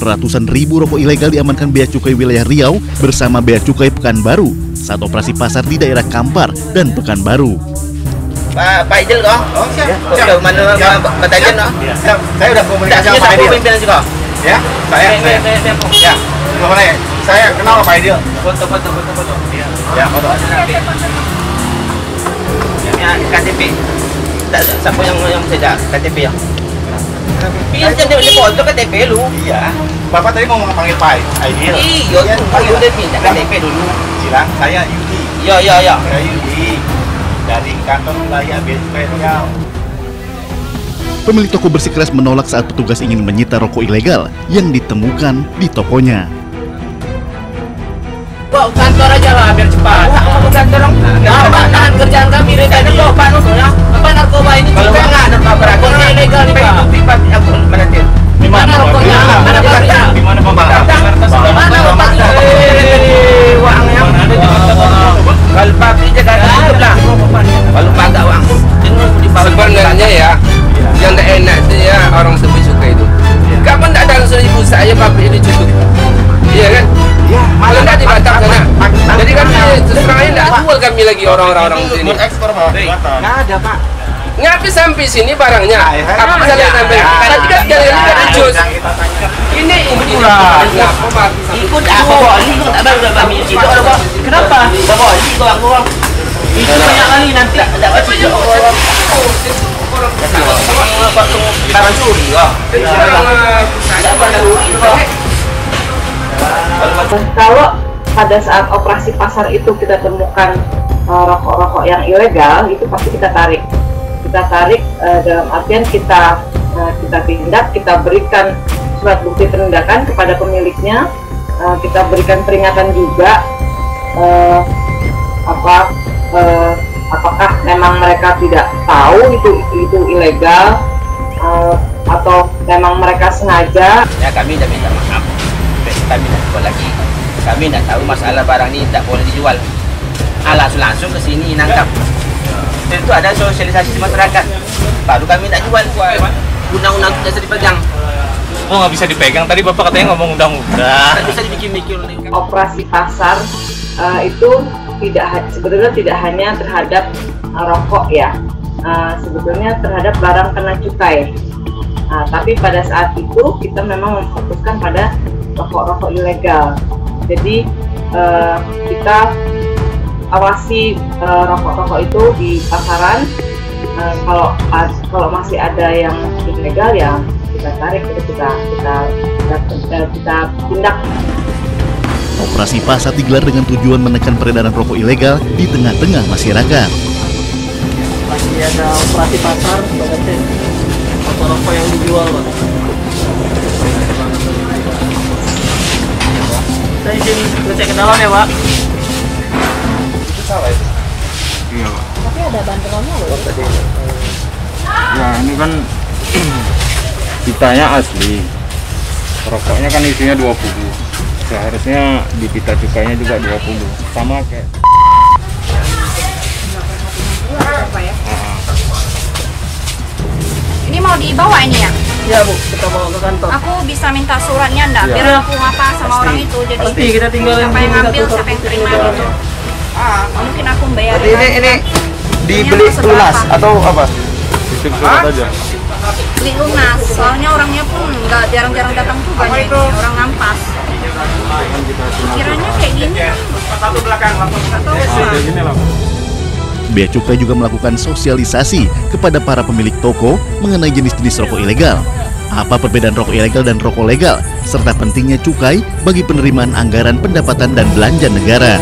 Ratusan ribu rokok ilegal diamankan Bea Cukai wilayah Riau bersama Bea Cukai Pekanbaru saat operasi pasar di daerah Kampar dan Pekanbaru. Pak Idil kok? Oh, siap. Sudah mandor batajen kok? Siap. Saya sudah komunikasi sama Pak Idil. Ya, saya. Ya. Saya kenal Pak Idil. Foto. Ya, foto. Ya, KTP. Siapa yang saya KTP ya? Iya, jadi di foto KTP lu. Iya. Bapak tadi mau panggil Pak Idil. Iya, panggil dia minta KTP dulu. Silang, saya Yudi. Iya. Saya Yudi dari kantor wilayah Bea Cukai Riau. Pemilik toko bersikeras menolak saat petugas ingin menyita rokok ilegal yang ditemukan di tokonya. Bawa kantor aja lah biar cepat. Bawa kantor dong. Nah, nahan kerjaan kami dari tadi loh, Pak. Apa narkoba ini juga nggak ada Pak beragam ilegal nih Pak. Di mana rokoknya? Mana Pak? Di mana pembalap? Di mana Pak? Uangnya ada di Pak. Kalau Pak tidak ada itu lah. Kalau Pak nggak uang, sebenarnya ya yang nggak enak itu ya orang sepi suka itu. Kapan nggak ada langsung ibu saya pabrik ini tutup? Iya kan? Malah nggak dibatas sana. Jadi kan sekarang nggak jual kami lagi orang-orang sini. Nggak ada Pak. Nggak habis sampai sini barangnya. Apa misalnya sampai? Tadi kan sekali-kali nggak dicus. Ini lah. Ikut aku. Ini tak baru dah kami itu orang. Kenapa? Bawa ini tu orang. Itu banyak kali nanti tak baca orang. Barang curi lah. Kalau pada saat operasi pasar itu kita temukan rokok-rokok yang ilegal, itu pasti kita tarik. Kita tarik dalam artian kita tindak, kita berikan surat bukti penindakan kepada pemiliknya, kita berikan peringatan juga apakah memang mereka tidak tahu itu ilegal atau memang mereka sengaja. Ya kami sudah minta maaf, kami tidak jual lagi, kami tidak tahu masalah barang ini tidak boleh dijual. Langsung ke sini nangkap. Itu ada sosialisasi di masyarakat, baru kami tidak jual. Undang-undang tidak bisa dipegang. Oh, nggak bisa dipegang, tadi Bapak katanya ngomong undang-undang. Bisa dibikin-bikin. Operasi pasar itu sebenarnya tidak hanya terhadap rokok ya, sebetulnya terhadap barang kena cukai. Tapi pada saat itu kita memang memfokuskan pada rokok-rokok ilegal. Jadi kita awasi rokok-rokok itu di pasaran. Kalau masih ada yang ilegal ya, kita tarik, kita tindak. Operasi pasar digelar dengan tujuan menekan peredaran rokok ilegal di tengah-tengah masyarakat. Lagi ada operasi pasar, rokok-rokok yang dijual. Saya izin ngecek ke dalam ya, Pak. Itu salah itu? Iya, Pak. Tapi ada bandelannya loh. Ya, ini kan pitanya asli, rokoknya kan isinya 20, seharusnya di pita cukainya juga 20, sama kayak ini mau dibawa ini ya? Iya Bu, kita bawa ke kantor. Aku bisa minta suratnya enggak? Ya. Biar aku ngapa sama orang itu, jadi kita tinggalin siapa yang ngambil, siapa yang terima gitu. Mungkin aku bayar. Ini dibeli lunas atau apa? Dibeli surat aja. Beli lunas, soalnya orangnya pun nggak jarang-jarang datang tuh, banyak orang ngampas. Pikirannya kayak gini. Bea Cukai juga melakukan sosialisasi kepada para pemilik toko mengenai jenis-jenis rokok ilegal, apa perbedaan rokok ilegal dan rokok legal, serta pentingnya cukai bagi penerimaan anggaran pendapatan dan belanja negara.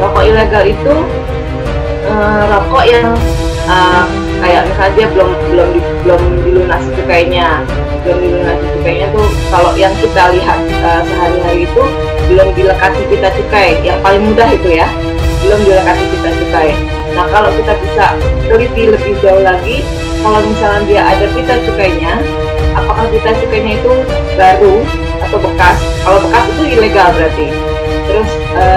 Rokok ilegal itu rokok yang kayak misalnya dia belum dilunasi cukainya, tuh kalau yang kita lihat sehari-hari itu belum dilekati pita cukai, yang paling mudah itu ya, belum dilekati pita cukai. Nah kalau kita bisa teliti lebih jauh lagi, kalau misalnya dia ada pita cukainya, apakah pita cukainya itu baru atau bekas? Kalau bekas itu ilegal berarti. Terus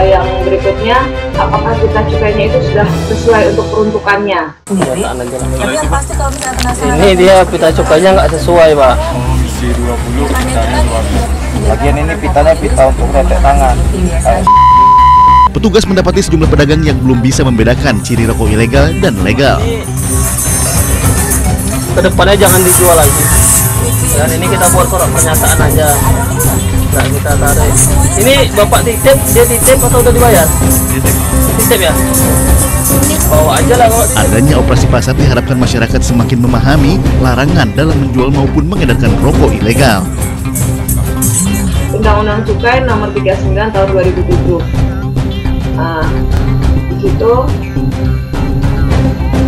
yang berikutnya, apakah kita cukainya itu sudah sesuai untuk peruntukannya. Tapi yang pasti kalau misalnya penasaran ini dia pita cukainya nggak sesuai, Pak. Di 20 pitanya 20. Lagian ini pitanya pita untuk retek tangan. Petugas mendapati sejumlah pedagang yang belum bisa membedakan ciri rokok ilegal dan legal. Kedepannya jangan dijual lagi. Dan ini kita buat surat pernyataan aja. Nah, kita tarik. Ini bapak titip, dia titip atau udah dibayar? Titip. Titip ya? Bawa aja lah. Adanya operasi pasar diharapkan masyarakat semakin memahami larangan dalam menjual maupun mengedarkan rokok ilegal. Undang-undang Cukai Nomor 39 Tahun 2007. Nah, di situ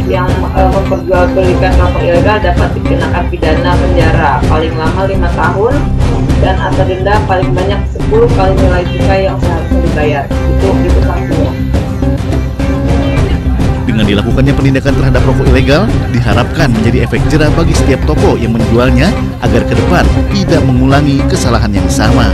yang memperjualbelikan rokok ilegal dapat dikenakan pidana penjara paling lama 5 tahun dan atau denda paling banyak 10 kali nilai cukai yang seharusnya dibayar. Itu sanksinya. Dengan dilakukannya penindakan terhadap rokok ilegal, diharapkan menjadi efek jera bagi setiap toko yang menjualnya agar ke depan tidak mengulangi kesalahan yang sama.